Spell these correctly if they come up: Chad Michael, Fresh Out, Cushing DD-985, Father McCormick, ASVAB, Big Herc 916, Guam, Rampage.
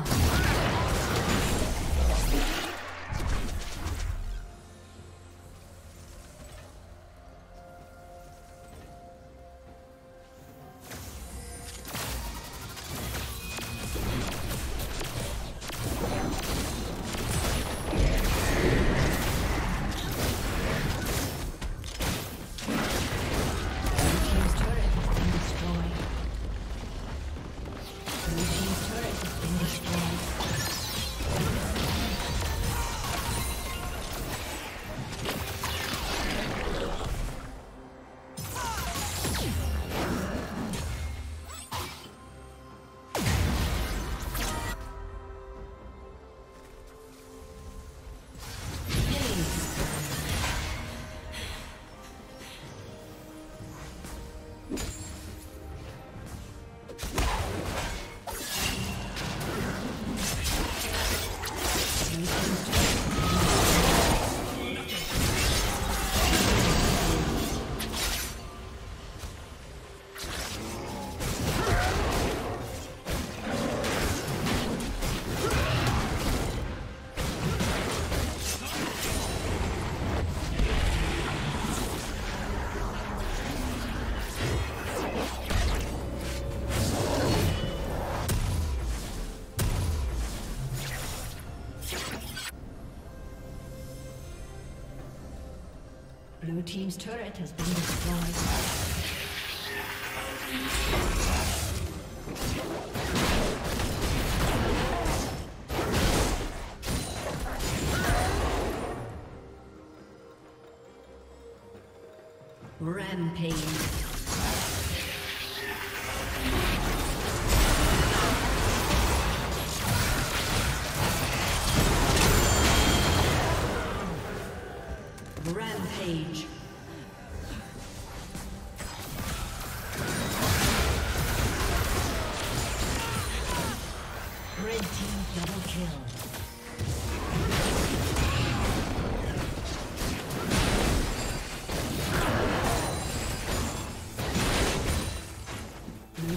down. Blue team's turret has been destroyed. Rampage. Rampage. Red team double kill. Blue